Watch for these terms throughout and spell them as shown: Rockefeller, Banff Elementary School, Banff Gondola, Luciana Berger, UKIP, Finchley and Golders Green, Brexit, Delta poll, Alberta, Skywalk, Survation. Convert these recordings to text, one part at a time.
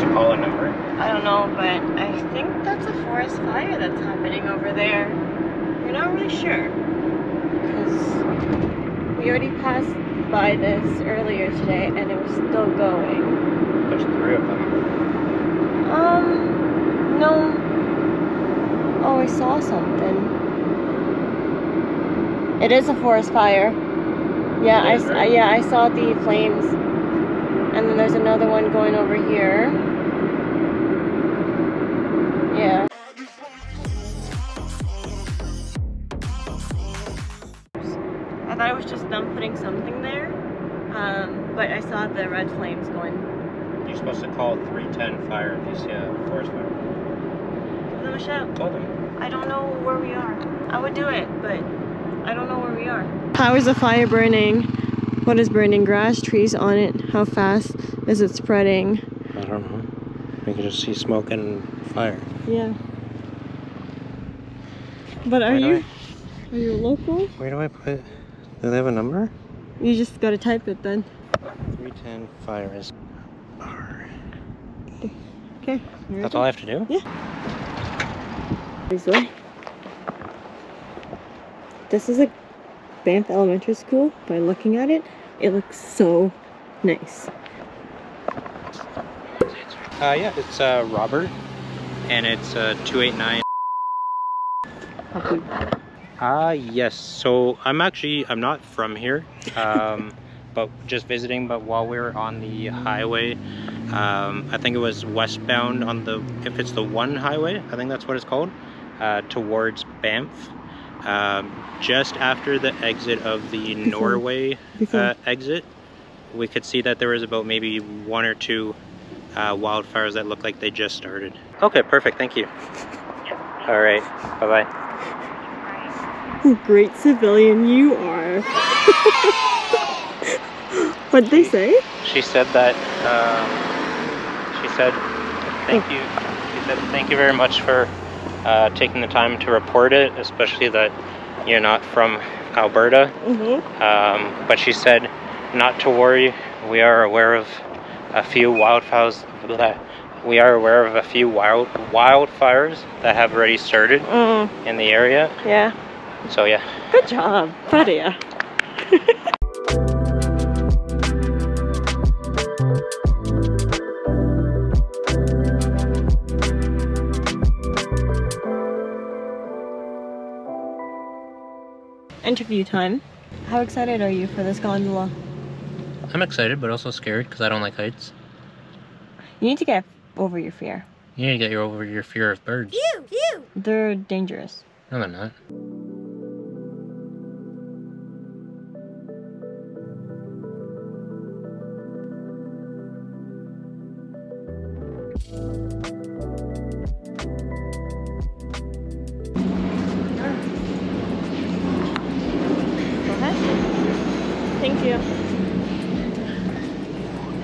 What's the caller number? I don't know, but I think that's a forest fire that's happening over there. We're not really sure, because we already passed by this earlier today and it was still going. There's three of them. No. Oh, I saw something. It is a forest fire. Yeah, I saw the flames. And then there's another one going over here. Yeah. I thought it was just them putting something there, but I saw the red flames going. You're supposed to call 310 fire if you see a forest fire. Give them a shout. Call them. I don't know where we are. I would do it, but I don't know where we are. How is the fire burning? What is burning? Grass, trees on it? How fast is it spreading? I don't know. We can just see smoke and fire. Yeah. But are you local? Where do I put? Do they have a number? You just gotta type it then. 310 fire is R. Okay. That's all I have to do? Yeah. This way. This is a Banff Elementary School. By looking at it, it looks so nice. Yeah, it's Robert, and it's 289. Yes, so I'm not from here, but just visiting. But while we were on the highway, I think it was westbound on the, if it's the one highway, I think that's what it's called, towards Banff. Just after the exit of the Norway exit, we could see that there was about maybe one or two wildfires that looked like they just started. Okay, perfect, thank you. Yeah. All right, bye-bye. Great civilian you are. What'd they say? She said that, thank you very much for taking the time to report it, especially that you're not from Alberta. But she said not to worry, we are aware of a few wildfires wildfires that have already started in the area. Yeah. So yeah. Good job, buddy. Interview time. How excited are you for this gondola? I'm excited, but also scared because I don't like heights. You need to get over your fear. You need to get over your fear of birds. You. They're dangerous. No, they're not. Thank you.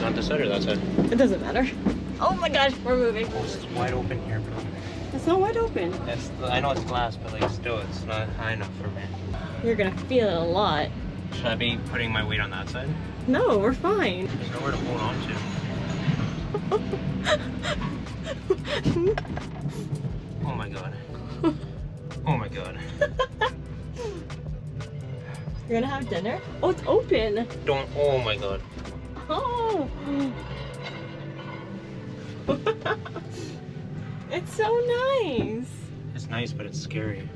Not this side or that side? It doesn't matter. Oh my gosh, we're moving. Oh, this is wide open here, bro. It's not wide open. It's, I know it's glass, but like still, it's not high enough for me. You're gonna feel it a lot. Should I be putting my weight on that side? No, we're fine. There's nowhere to hold on to. Oh my god. Oh my god. You're gonna have dinner? Oh, it's open! Don't, oh my god. Oh! It's so nice! It's nice, but it's scary.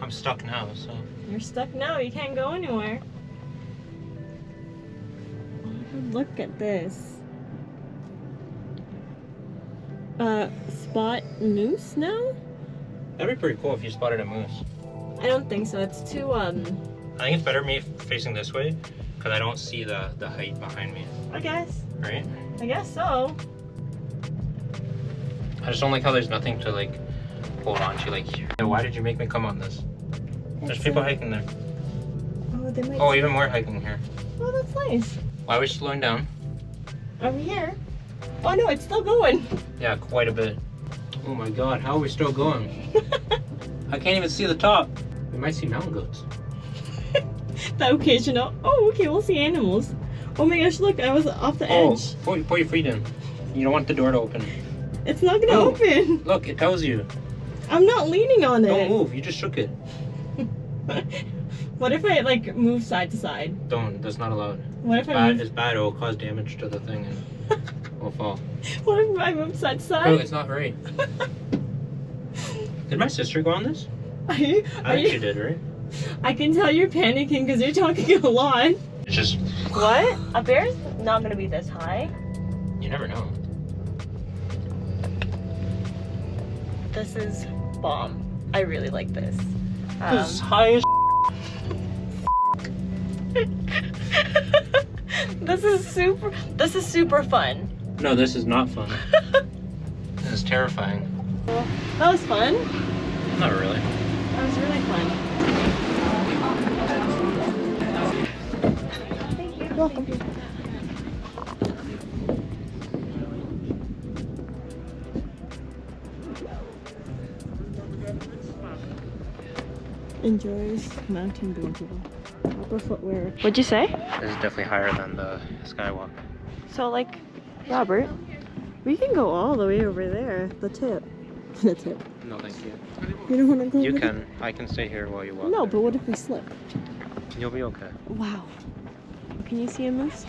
I'm stuck now, so. You're stuck now, you can't go anywhere. Look at this. Spot moose now? That'd be pretty cool if you spotted a moose. I don't think so, it's too, I think it's better me facing this way because I don't see the height behind me. I guess. Right? I guess so. I just don't like how there's nothing to like hold on to like here. Why did you make me come on this? There's people hiking there. Oh, they might even more hiking here. Oh, that's nice. Why are we slowing down? Over here. Oh no, it's still going. Yeah, quite a bit. Oh my god, how are we still going? I can't even see the top. We might see mountain goats. That occasional. Oh, okay, we'll see animals. Oh my gosh, look, I was off the edge. Put your feet in. You don't want the door to open. It's not gonna open. Look, it tells you. I'm not leaning on it. Don't move. You just shook it. What if I like move side to side? Don't. That's not allowed. What if I move? It's bad. It will cause damage to the thing and it will fall. What if I move side to side? Oh, it's not right. Did my sister go on this? I think she did, right? I can tell you're panicking because you're talking a lot. It's just... What? A bear's not going to be this high. You never know. This is bomb. I really like this. This is high as this is super fun. No, this is not fun. This is terrifying. Well, that was fun. Not really. That was really fun. Thank you. Welcome. Thank you. Enjoys mountain Gondola. Proper footwear. What'd you say? This is definitely higher than the Skywalk. So like, Robert, we can go all the way over there. The tip. The tip. No, thank you. You don't want to go over there? I can stay here while you walk. No, but what if we slip? You'll be okay. Wow. Can you see a moose?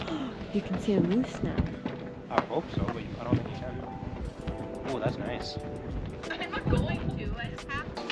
You can see a moose now. I hope so, but I don't think you can. Oh, that's nice. I'm not going to. I just have to.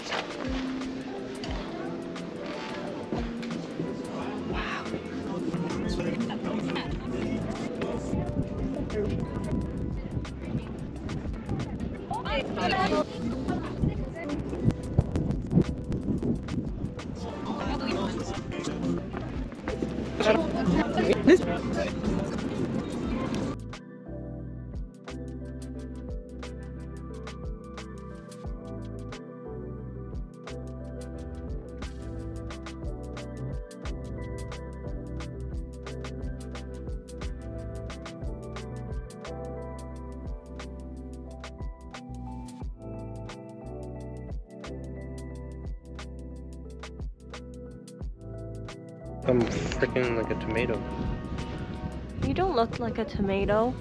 I'm freaking like a tomato. You don't look like a tomato.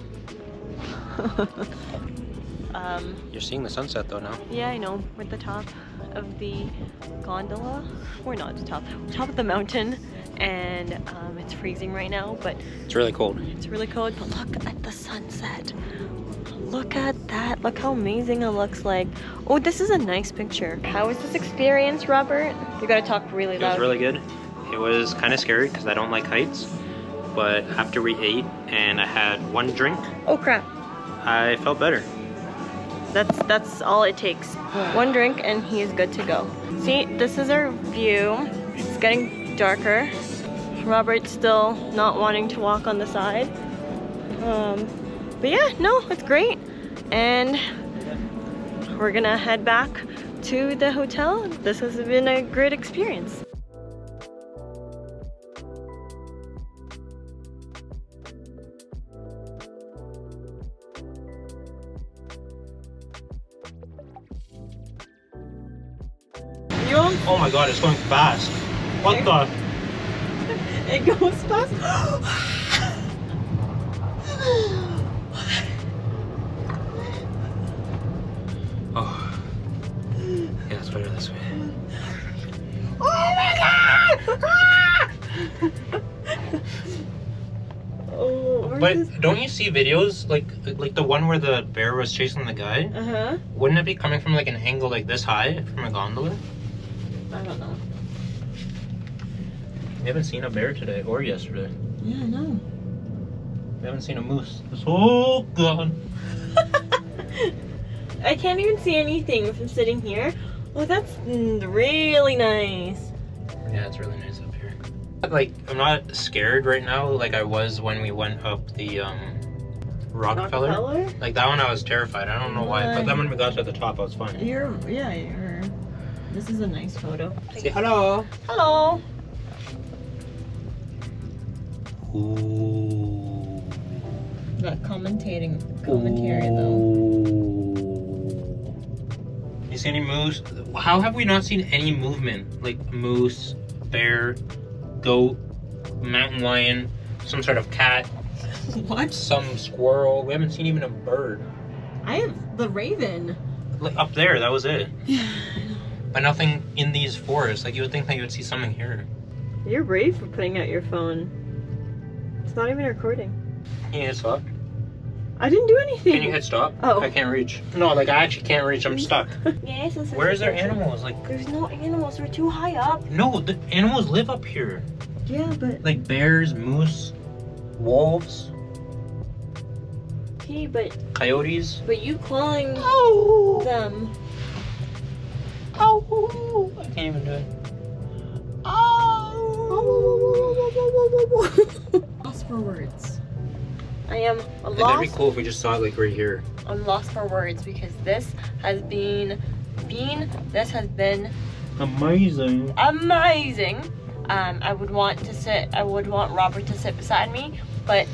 You're seeing the sunset though now. Yeah, I know. We're at the top of the gondola. We're not at the top. Top of the mountain, and it's freezing right now, but it's really cold. It's really cold, but look at the sunset. Look at that. Look how amazing it looks like. Oh, this is a nice picture. How was this experience, Robert? You gotta talk really loud. It was really good. It was kind of scary because I don't like heights, but after we ate and I had one drink, oh crap, I felt better. That's all it takes. One drink and he is good to go. See, this is our view. It's getting darker. Robert's still not wanting to walk on the side. But yeah, no, it's great. And we're gonna head back to the hotel. This has been a great experience. Oh my god, it's going fast. What the? It goes fast? Oh. Yeah, it's better this way. Oh my god! Oh, but don't you see videos like the one where the bear was chasing the guy? Uh-huh. Wouldn't it be coming from like an angle like this high from a gondola? I don't know. We haven't seen a bear today or yesterday. Yeah, I know. We haven't seen a moose. Oh god. I can't even see anything if I'm sitting here. Oh, that's really nice. Yeah, it's really nice up here. Like, I'm not scared right now like I was when we went up the Rockefeller. Like that one I was terrified. I don't know why, but then when we got to the top I was fine. Yeah, you're this is a nice photo. Say hello. Hello. Ooh. That commentary though. You see any moose? How have we not seen any movement? Like moose, bear, goat, mountain lion, some sort of cat. What? Some squirrel. We haven't seen even a bird. I have the raven. Like up there, that was it. Yeah. But nothing in these forests. Like, you would think that you would see something here. You're brave for putting out your phone. It's not even recording. Yeah, it's fucked. I didn't do anything. Can you hit stop? Oh. I can't reach. No, like, I actually can't reach. I'm stuck. Yes. Where's there animals? Like, there's no animals. We're too high up. No, the animals live up here. Yeah, but... like bears, moose, wolves. Okay, but... coyotes. But you calling them. Oh! I can't even do it. Oh! Lost for words. I am lost. That'd be cool if we just saw it like right here. I'm lost for words because this has been amazing. Amazing. I would want Robert to sit beside me, but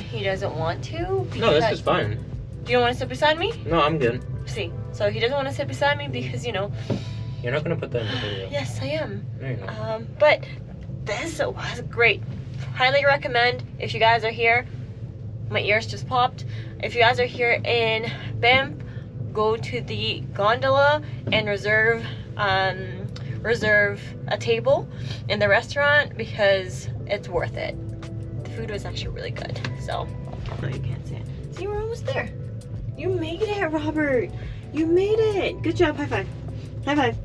he doesn't want to. No, this is fine. Do you want to sit beside me? No, I'm good. See, so he doesn't want to sit beside me because, you know. You're not gonna put that in the video. Yes, I am. There you go. But this was great. Highly recommend if you guys are here. My ears just popped. If you guys are here in Banff, go to the gondola and reserve a table in the restaurant because it's worth it. The food was actually really good. So, no, you can't see it. See, we're almost there. You made it, Robert. You made it. Good job. High five. High five.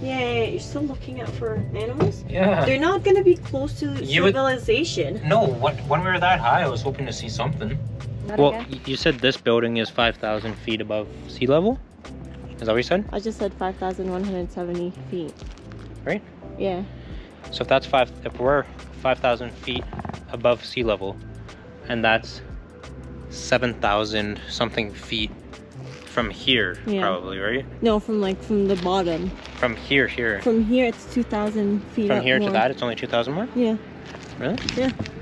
Yay, you're still looking out for animals? Yeah. They're not going to be close to civilization. No, when we were that high, I was hoping to see something. Well, you said this building is 5,000 feet above sea level? Is that what you said? I just said 5,170 feet. Right? Yeah. So if that's if we're 5,000 feet above sea level, and that's 7,000 something feet from here, yeah. Probably, right? No, from the bottom. From here. From here, it's 2,000 feet. From here to that, it's only 2,000 more? Yeah. Really? Yeah.